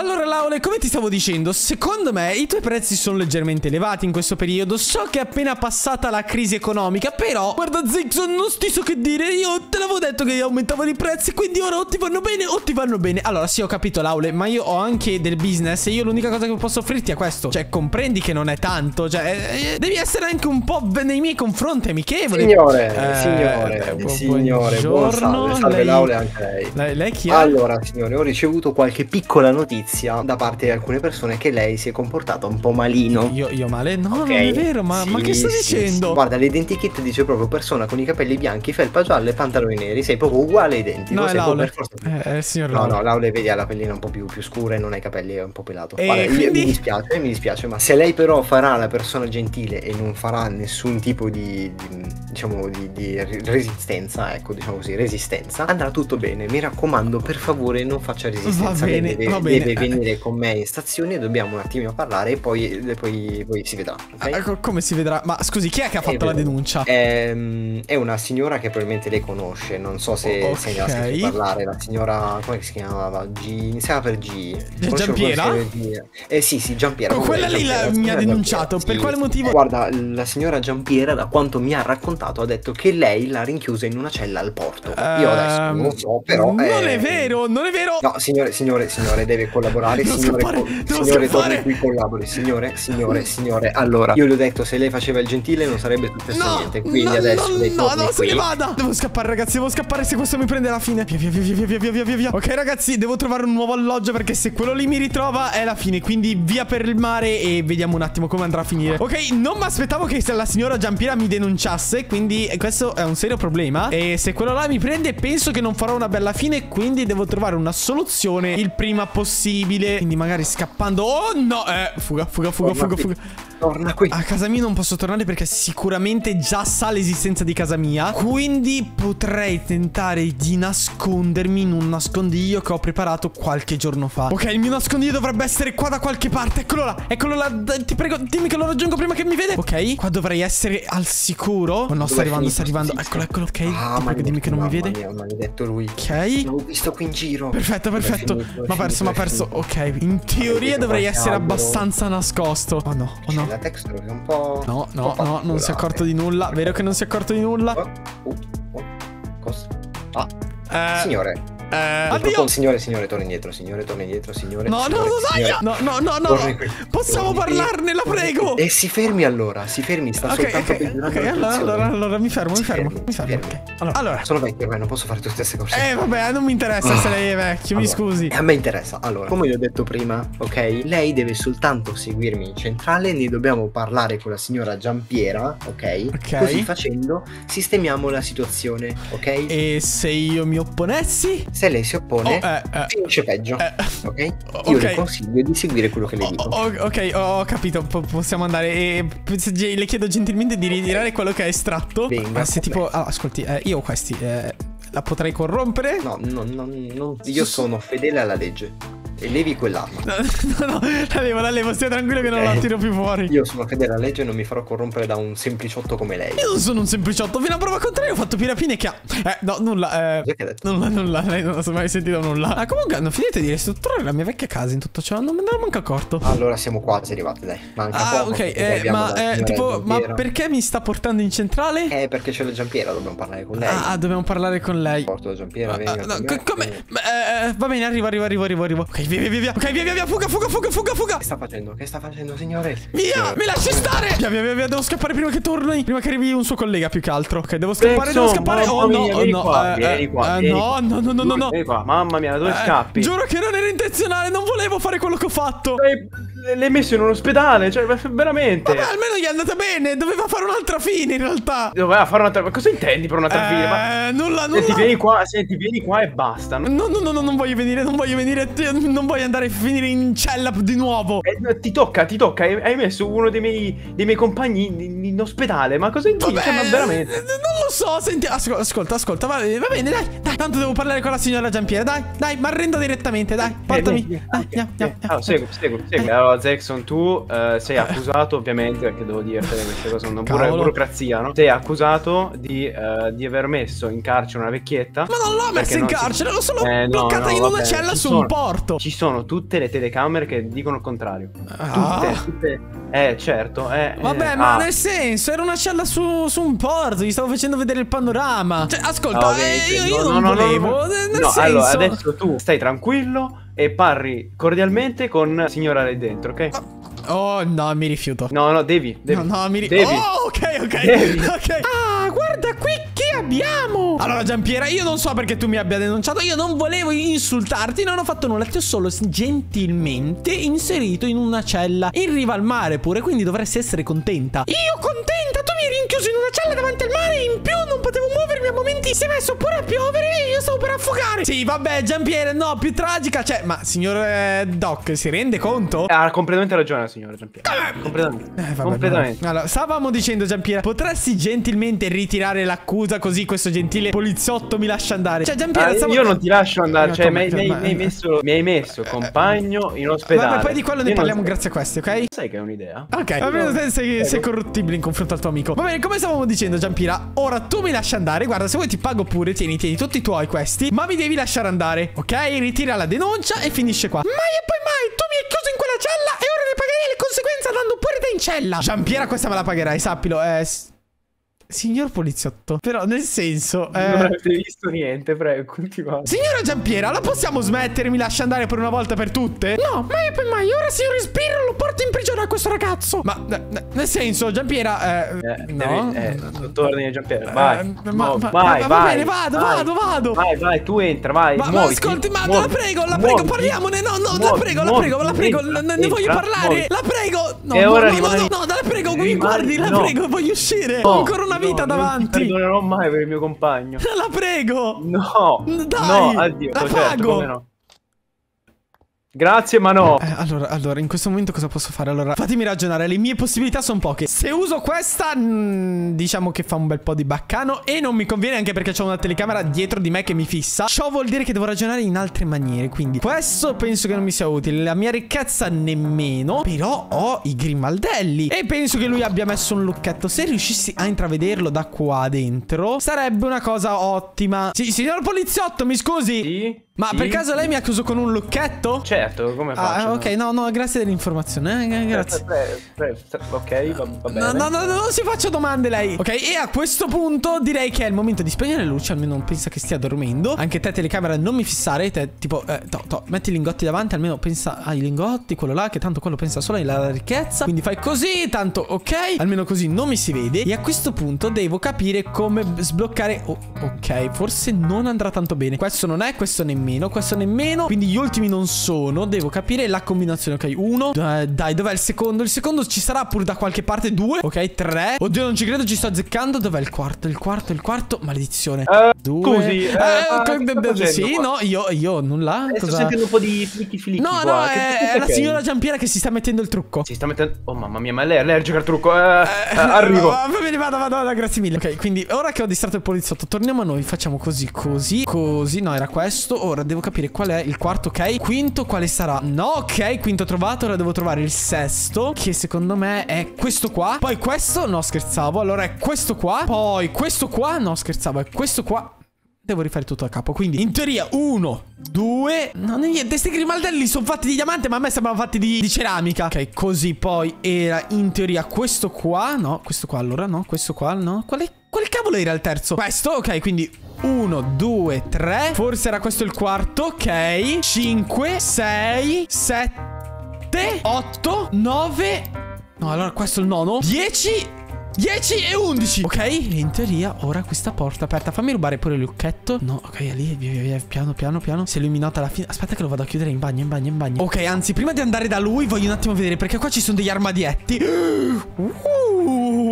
Allora Laule, come ti stavo dicendo, secondo me i tuoi prezzi sono leggermente elevati in questo periodo. So che è appena passata la crisi economica, però guarda Ziggson, non ti so che dire. Io te l'avevo detto che aumentavano i prezzi, quindi ora o ti vanno bene o ti vanno bene. Allora sì, ho capito Laule, ma io ho anche del business e io l'unica cosa che posso offrirti è questo. Cioè comprendi che non è tanto, cioè devi essere anche un po' nei miei confronti amichevole. Signore, buongiorno. Salve Laule, anche lei. Lei chi è? Allora signore, ho ricevuto qualche piccola notizia da parte di alcune persone che lei si è comportata un po' malino. Io male? No, okay. Non è vero, ma, sì, ma che sto dicendo? Sì. Guarda, l'identikit dice proprio persona con i capelli bianchi, felpa gialla e pantaloni neri. Sei proprio uguale ai denti. No, Laule. Signor Laule. No, Laule, vedi, ha la pellina un po' più scura e non ha i capelli, è un po' pelato. Guarda, quindi... mi dispiace, ma se lei però farà la persona gentile e non farà nessun tipo di resistenza, ecco, diciamo così, resistenza, andrà tutto bene. Mi raccomando, per favore non faccia resistenza. Va bene. Deve venire con me in stazione, dobbiamo un attimino parlare e poi si vedrà, okay? Come si vedrà? Ma scusi, chi è che ha fatto la denuncia? È una signora che probabilmente lei conosce, non so se ne ha sentito parlare. La signora, come si chiamava? Giampiera? Sì, Giampiera. Quella lì mi ha denunciato, per quale motivo? Guarda, la signora Giampiera, da quanto mi ha raccontato, ha detto che lei l'ha rinchiusa in una cella al porto. Io adesso non lo so, però... Non è vero! No, signore, deve collaborare. Signore, torni qui, collabori. Signore, allora, io le ho detto, se lei faceva il gentile non sarebbe successo niente. Quindi adesso lei torni qui. No, se ne vada! Devo scappare, ragazzi, se questo mi prende la fine. Via. Ok, ragazzi, devo trovare un nuovo alloggio, perché se quello lì mi ritrova è la fine. Quindi via per il mare e vediamo un attimo come andrà a finire. Ok, non mi aspettavo che la signora Giampiera mi denunciasse, quindi questo è un serio problema. E se quello là mi prende, penso che non farò una bella fine, quindi devo trovare una soluzione il prima possibile. Quindi magari scappando. Oh no, fuga. Torna qui. A casa mia non posso tornare perché sicuramente già sa l'esistenza di casa mia, quindi potrei tentare di nascondermi in un nascondiglio che ho preparato qualche giorno fa. Ok, il mio nascondiglio dovrebbe essere qua da qualche parte. Eccolo là, ti prego, dimmi che lo raggiungo prima che mi vede. Ok, qua dovrei essere al sicuro. Oh no, sta arrivando. Eccolo, ok, ti prego, dimmi che non mi vede. Mia, maledetto lui. Ok, l'ho visto qui in giro. Perfetto. Ma ha perso. Ok, in teoria dovrei essere abbastanza nascosto. Oh no. La texture è un po'... No, non si è accorto di nulla. Vero che non si è accorto di nulla? Cosa? Signore. Addio. Signore, torna indietro. No. Possiamo parlarne, la prego. E si fermi allora. Sta soltanto peggiorando. Allora mi fermo. Allora. Sono vecchio, ormai non posso fare tutte queste cose. Vabbè, non mi interessa se lei è vecchio, allora, mi scusi. A me interessa. Allora, come vi ho detto prima, ok, lei deve soltanto seguirmi in centrale. Ne dobbiamo parlare con la signora Giampiera, ok? Così facendo sistemiamo la situazione, ok? E se io mi opponessi? Se lei si oppone, finisce peggio. Ok? Io le consiglio di seguire quello che le dico. Ok, ho capito. Possiamo andare. Le chiedo gentilmente di ritirare quello che hai estratto. Venga, se tipo. Ascolti, io questi. La potrei corrompere? No. Io sono fedele alla legge. E levi quell'arma. No, la levo, stia tranquillo che non la tiro più fuori. Io sono fedele alla legge e non mi farò corrompere da un sempliciotto come lei. Io non sono un sempliciotto, fino a prova contraria ho fatto più rapine che ha. Nulla, lei non ho mai sentito nulla. Comunque hanno finito di ristrutturare la mia vecchia casa in tutto ciò, non me ne ero manco accorto. Allora siamo quasi arrivati, dai. Manca poco. Ok, ma perché mi sta portando in centrale? Perché c'è la Giampiera, dobbiamo parlare con lei. Dobbiamo parlare con lei. Porto la Giampiera, come? Va bene, arrivo. Ok, via. Ok, via. Fuga. Che sta facendo, signore? Via, mi lasci stare. Via. Devo scappare prima che torni. Prima che arrivi un suo collega, più che altro. Ok, devo scappare. No. Mamma mia, dove scappi? Giuro che non era intenzionale. Non volevo fare quello che ho fatto. L'hai messo in un ospedale, cioè veramente. Vabbè, almeno gli è andata bene. Doveva fare un'altra fine in realtà. Ma cosa intendi per un'altra fine? Nulla. Senti, vieni qua e basta. No, non voglio venire. Non voglio andare a finire in cella di nuovo. Ti tocca. Hai messo uno dei miei compagni in ospedale. Ma cosa intendi? Veramente. Non lo lo so, senti. Ascolta, va bene, dai. Tanto devo parlare con la signora Giampiera. Dai, mi arrendo direttamente, dai. Portami. Dai, Segui. Allora, Zeyxon, tu sei accusato, ovviamente, perché devo dirtele queste cose, una burocrazia, no? Sei accusato di aver messo in carcere una vecchietta. Ma non l'ho messa in carcere, l'ho solo bloccata in una cella su un porto. Ci sono tutte le telecamere che dicono il contrario. Tutte. Certo, vabbè, ma nel senso, era una cella su un porto, gli stavo facendo vedere il panorama. Cioè, ascolta, io non volevo. No, allora, adesso tu stai tranquillo e parli cordialmente con signora lì dentro, ok? Oh, no, mi rifiuto. No, devi. No, mi rifiuto. Oh, ok. Devi. Ok. Ah, guarda qui chi abbiamo. Allora, Giampiera, io non so perché tu mi abbia denunciato. Io non volevo insultarti, non ho fatto nulla. Ti ho solo gentilmente inserito in una cella in riva al mare pure, quindi dovresti essere contenta. Io contenta? Tu mi eri rinchiuso in una cella davanti al mare e in più non potevo muovermi. A momenti si è messo pure a piovere e io stavo per affogare. Sì, vabbè, Giampiera, no, più tragica. Cioè, ma signor Doc, si rende conto? Ha completamente ragione, signor. Completamente. Completamente. Allora, stavamo dicendo, Giampiera, potresti gentilmente ritirare l'accusa, così questo gentile poliziotto mi lascia andare. Cioè, Giampiera, io non ti lascio andare. Cioè, mi hai messo compagno in ospedale. Vabbè, poi di quello ne parliamo grazie a questi, ok? Sai che è un'idea. Ok, almeno te sei corruttibile in confronto al tuo amico. Va bene, come stavamo dicendo, Giampiera, ora tu mi lasci andare. Guarda, se vuoi ti pago pure. Tieni tutti i tuoi questi, ma mi devi lasciare andare, ok? Ritira la denuncia e finisce qua. Mai e poi mai, tu mi hai chiuso in quella cella e ora ne pagherai le conseguenze andando pure te in cella. Giampiera, questa me la pagherai, sappilo. Signor poliziotto, però nel senso non avete visto niente, prego, continuate. Signora Giampiera, la possiamo smettere? Mi lascia andare per una volta per tutte? No, mai e poi mai, ora signor Ispiro lo porto in prigione a questo ragazzo. Ma nel senso, Giampiera no? Torni Giampiera, vai. Va bene, vado. Vai, tu entra, vai. Ma ascolti, ma la prego, parliamone. No, la prego, ne voglio parlare. La prego. No, la prego, mi guardi, la prego, voglio uscire. Ho ancora una vita davanti. Non ti perdonerò mai per il mio compagno. La prego. No. Dai. No, addio. La pago. No. Grazie, ma no. Allora, in questo momento cosa posso fare? Allora, fatemi ragionare. Le mie possibilità sono poche. Se uso questa, diciamo che fa un bel po' di baccano e non mi conviene, anche perché c'ho una telecamera dietro di me che mi fissa. Ciò vuol dire che devo ragionare in altre maniere, quindi questo penso che non mi sia utile. La mia ricchezza nemmeno. Però ho i grimaldelli e penso che lui abbia messo un lucchetto. Se riuscissi a intravederlo da qua dentro, sarebbe una cosa ottima. Sì, signor poliziotto, mi scusi? Sì? Ma per caso lei mi ha chiuso con un lucchetto? Certo, come faccio? Ah, ok, no, grazie dell'informazione, grazie. Ok, va bene. No, non si faccia domande lei. Ok, e a questo punto direi che è il momento di spegnere le luci, almeno non pensa che stia dormendo. Anche te, telecamera, non mi fissare, te tipo, metti i lingotti davanti, almeno pensa ai lingotti, quello là, che tanto quello pensa solo alla ricchezza. Quindi fai così, tanto, ok, almeno così non mi si vede. E a questo punto devo capire come sbloccare, ok, forse non andrà tanto bene. Questo non è, questo nemmeno. Questo nemmeno. Quindi gli ultimi non sono. Devo capire la combinazione. Ok, uno. Dai, dov'è il secondo? Il secondo ci sarà pure da qualche parte. Due. Ok, tre. Oddio, non ci credo, ci sto azzeccando. Dov'è il quarto? Il quarto. Maledizione. Due. Così. Sì, qua. No, io nulla. Sto sentendo un po' di flicky. No, qua. È la signora Giampiera che si sta mettendo il trucco. Si sta mettendo. Oh mamma mia, ma lei è allergica al trucco. Arrivo. Va bene, vado, grazie mille. Ok, quindi ora che ho distratto il poliziotto, torniamo a noi. Facciamo così. No, era questo. Ora devo capire qual è il quarto, ok? Quinto quale sarà? No, ok, quinto trovato. Ora devo trovare il sesto, che secondo me è questo qua. Poi questo, no, scherzavo. Allora è questo qua. Poi questo qua, no, scherzavo, è questo qua. Devo rifare tutto da capo. Quindi in teoria 1, 2. Non è niente. Questi grimaldelli sono fatti di diamante, ma a me sembrano fatti di ceramica. Ok, così. Poi era in teoria questo qua. No, questo qua allora no. Questo qua no. Quale cavolo era il terzo? Questo, ok, quindi 1, 2, 3. Forse era questo il quarto, ok. 5, 6, 7, 8, 9. No, allora questo è il nono. 10 e 11. Ok, in teoria ora questa porta è aperta. Fammi rubare pure il lucchetto. No, ok, è lì, via, piano. Si è illuminata alla fine. Aspetta che lo vado a chiudere in bagno. Ok, anzi, prima di andare da lui voglio un attimo vedere, perché qua ci sono degli armadietti.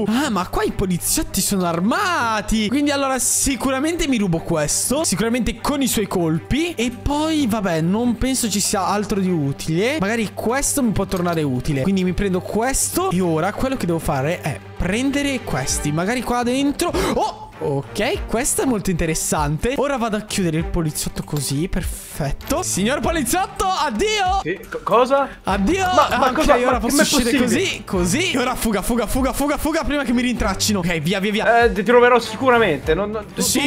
Ah, ma qua i poliziotti sono armati. Quindi allora sicuramente mi rubo questo, sicuramente con i suoi colpi. E poi vabbè, non penso ci sia altro di utile. Magari questo mi può tornare utile, quindi mi prendo questo. E ora quello che devo fare è prendere questi. Magari qua dentro. Oh, Ok, questa è molto interessante. Ora vado a chiudere il poliziotto così, perfetto. Signor poliziotto, addio. Cosa? Addio. Ma ok, cosa? Ora posso uscire così, così. Ora fuga, fuga, fuga, fuga, fuga, prima che mi rintraccino. Ok, via, via, via. Ti troverò sicuramente. Sì,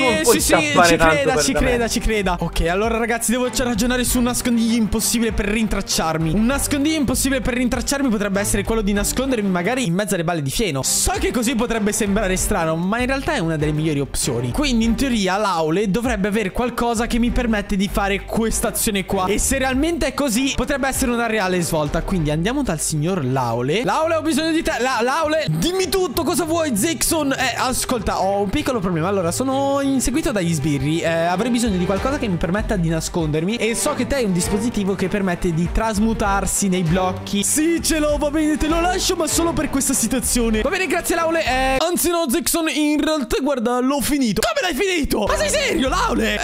ci creda. Ok, allora ragazzi, devo ragionare su un nascondiglio impossibile per rintracciarmi. Un nascondiglio impossibile per rintracciarmi potrebbe essere quello di nascondermi magari in mezzo alle balle di fieno. So che così potrebbe sembrare strano, ma in realtà è una delle migliori opzioni. Quindi in teoria Laule dovrebbe avere qualcosa che mi permette di fare questa azione qua, e se realmente è così potrebbe essere una reale svolta. Quindi andiamo dal signor Laule. Laule, ho bisogno di te. Laule, dimmi tutto, cosa vuoi, Zeyxon? Ascolta, ho un piccolo problema. Allora, sono inseguito dagli sbirri, avrei bisogno di qualcosa che mi permetta di nascondermi, e so che te hai un dispositivo che permette di trasmutarsi nei blocchi. Sì, ce l'ho, va bene, te lo lascio, ma solo per questa situazione. Va bene, grazie Laule. Anzi no, Zeyxon, in realtà guarda, l'ho finito. Come l'hai finito? Ma sei serio, Laule?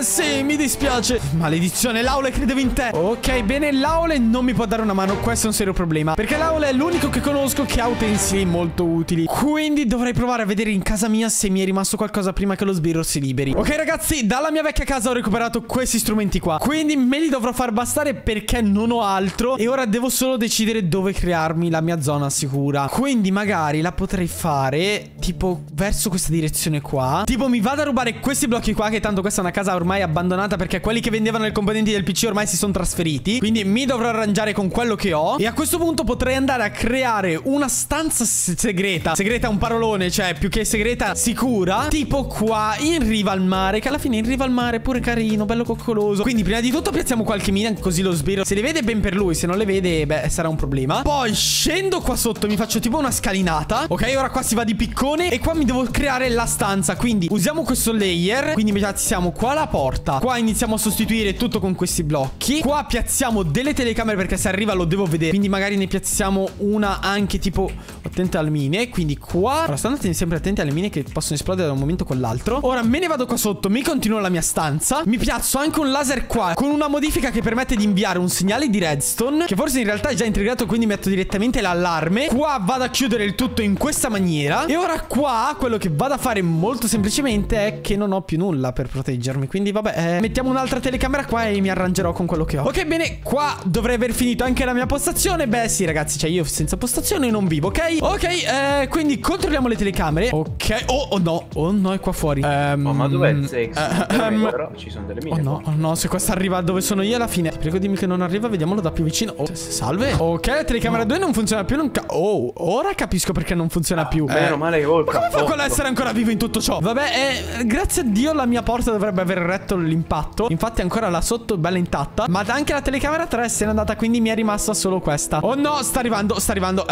Sì, mi dispiace. Maledizione, Laule credevo in te. Ok, bene, Laule non mi può dare una mano. Questo è un serio problema, perché Laule è l'unico che conosco che ha utensili molto utili. Quindi dovrei provare a vedere in casa mia se mi è rimasto qualcosa prima che lo sbirro si liberi. Ok ragazzi, dalla mia vecchia casa ho recuperato questi strumenti qua, quindi me li dovrò far bastare perché non ho altro. E ora devo solo decidere dove crearmi la mia zona sicura. Quindi magari la potrei fare tipo verso questa direzione qua. Tipo mi vado a rubare questi blocchi qua, che tanto questa è una casa ormai abbandonata, perché quelli che vendevano i componenti del PC ormai si sono trasferiti. Quindi mi dovrò arrangiare con quello che ho, e a questo punto potrei andare a creare una stanza segreta. Segreta è un parolone, cioè più che segreta, sicura. Tipo qua in riva al mare, che alla fine in riva al mare è pure carino, bello coccoloso. Quindi prima di tutto piazziamo qualche mina, così lo sbirro se le vede ben per lui, se non le vede beh sarà un problema. Poi scendo qua sotto, mi faccio tipo una scalinata. Ok, ora qua si va di piccone, e qua mi devo creare la stanza. Quindi usiamo questo layer. Quindi piazziamo qua la porta. Qua iniziamo a sostituire tutto con questi blocchi. Qua piazziamo delle telecamere, perché se arriva lo devo vedere. Quindi magari ne piazziamo una anche tipo attenta alle mine. Quindi qua, allora, state sempre attenti alle mine che possono esplodere da un momento con l'altro. Ora me ne vado qua sotto, mi continuo la mia stanza. Mi piazzo anche un laser qua, con una modifica che permette di inviare un segnale di redstone, che forse in realtà è già integrato, quindi metto direttamente l'allarme. Qua vado a chiudere il tutto in questa maniera. E ora qua quello che vado a fare molto semplicemente è che non ho più nulla per proteggermi. Quindi vabbè, mettiamo un'altra telecamera qua e mi arrangerò con quello che ho. Ok, bene, qua dovrei aver finito anche la mia postazione. Beh sì ragazzi, cioè io senza postazione non vivo, ok? Ok, quindi controlliamo le telecamere. Ok, oh no, è qua fuori. Oh, ma dov'è il Zeyxon? Però ci sono delle mine. Oh no, se questa arriva dove sono io alla fine. Ti prego, dimmi che non arriva, vediamolo da più vicino. Oh, salve. Ok, la telecamera 2 non funziona più, oh, ora capisco perché non funziona più. Meno male che volta. Ma come fa quello a essere ancora vivo in tutto ciò? Vabbè, grazie a Dio la mia porta dovrebbe aver retto l'impatto. Infatti ancora là sotto è bella intatta, ma anche la telecamera 3 se n'è andata, quindi mi è rimasta solo questa. Oh no, sta arrivando, sta arrivando.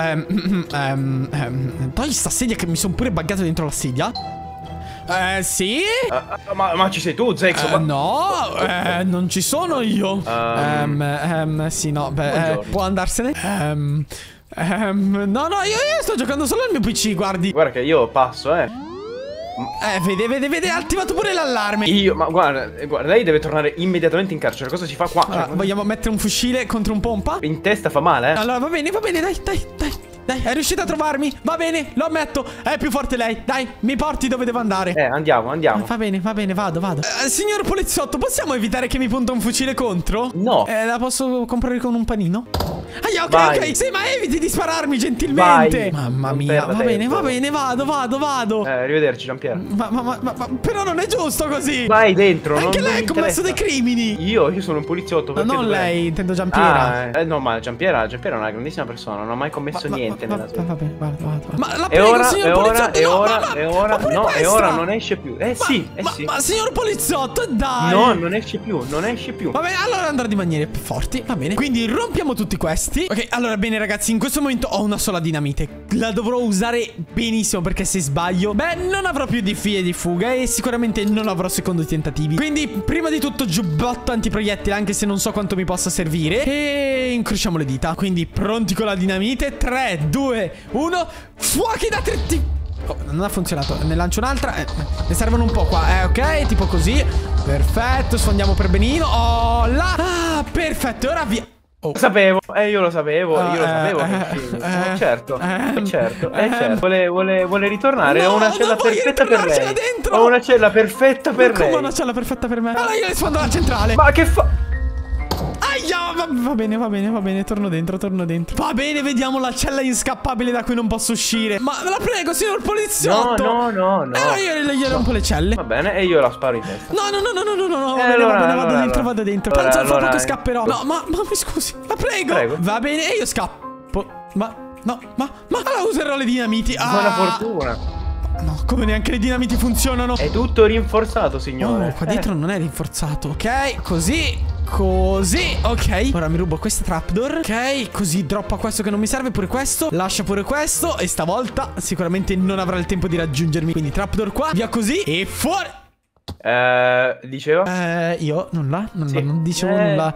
Togli sta sedia che mi sono pure buggato dentro la sedia. Sì? Ma ci sei tu, Zeyxon? No, non ci sono io. Sì, no, beh, può andarsene. No, io sto giocando solo al mio PC, guardi. Guarda che io passo, Vede, ha attivato pure l'allarme. Ma guarda, lei deve tornare immediatamente in carcere. Cosa ci fa qua? Allora, vogliamo mettere un fucile contro un pompa? In testa fa male, Allora, va bene, dai, è riuscita a trovarmi. Va bene, lo ammetto, è più forte lei. Dai, mi porti dove devo andare. Andiamo. Va bene, vado. Signor poliziotto, possiamo evitare che mi punta un fucile contro? No. La posso comprare con un panino? Ah, ok, sì, ma eviti di spararmi gentilmente. Vai. Mamma mia, va bene, vado. Arrivederci, Giampiera. Ma però non è giusto così. Vai dentro. Anche lei ha commesso dei crimini. Io sono un poliziotto. Ma non lei, intendo Giampiera. No, ma Giampiera è una grandissima persona, non ha mai commesso niente. Vabbè, guarda. Ma la prego, ora, signor poliziotto, e ora non esce più. Ma signor poliziotto, dai. No, non esce più. Vabbè, allora andrò di maniere forti, va bene. Quindi rompiamo tutti questi. Ok, allora bene ragazzi, in questo momento ho una sola dinamite. La dovrò usare benissimo, perché se sbaglio, beh, non avrò più di vie di fuga, e sicuramente non avrò secondi tentativi. Quindi prima di tutto giubbotto antiproiettile, anche se non so quanto mi possa servire. E incrociamo le dita. Quindi pronti con la dinamite. 3, 2, 1. Fuochi da tratti. Oh, non ha funzionato. Ne lancio un'altra. Ne servono un po' qua. Ok, tipo così. Perfetto, sfondiamo per benino. Oh là. Ah, perfetto, ora via. Oh. Lo sapevo, io lo sapevo, io lo sapevo che certo, certo, certo. Vuole ritornare, no, ho una cella perfetta per lei. Dentro. Ho una cella perfetta per lei. Ho una cella perfetta per me. Allora io le sfondo alla centrale. Ma che fa? Aia, va bene, va bene, va bene, torno dentro, torno dentro. Va bene, vediamo la cella inscappabile da cui non posso uscire. Ma la prego, signor poliziotto. No, no, no, no. Allora io gli rompo le celle. Va bene, e io la sparo in testa. No, no, no, no, no, no, no. Va bene, allora, va bene, vado allora, dentro, vado dentro. Allora, tanto allora, fra poco scapperò. No, ma mi scusi, la prego. Va bene, e io scappo. Ma allora userò le dinamiti. Buona fortuna. No, come neanche le dinamiti funzionano. È tutto rinforzato, signore. Oh, qua dentro non è rinforzato. Ok, così. Così, ok. Ora mi rubo questa trapdoor. Ok, così droppa questo che non mi serve. Pure questo, lascia pure questo. E stavolta sicuramente non avrà il tempo di raggiungermi. Quindi trapdoor qua, via così. E fuori. Dicevo? Io nulla, nulla, sì. Non dicevo nulla.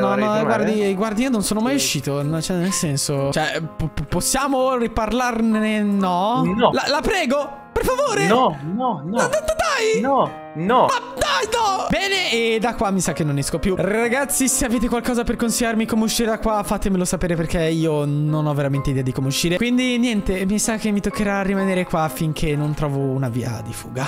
No, guardi, io non sono mai uscito. Cioè, nel senso, cioè, possiamo riparlarne? No, no. La prego, per favore. No, no, no. Dai, no. No. Ma dai, no. Bene, e da qua mi sa che non esco più. Ragazzi, se avete qualcosa per consigliarmi come uscire da qua, fatemelo sapere, perché io non ho veramente idea di come uscire. Quindi niente, mi sa che mi toccherà rimanere qua finché non trovo una via di fuga.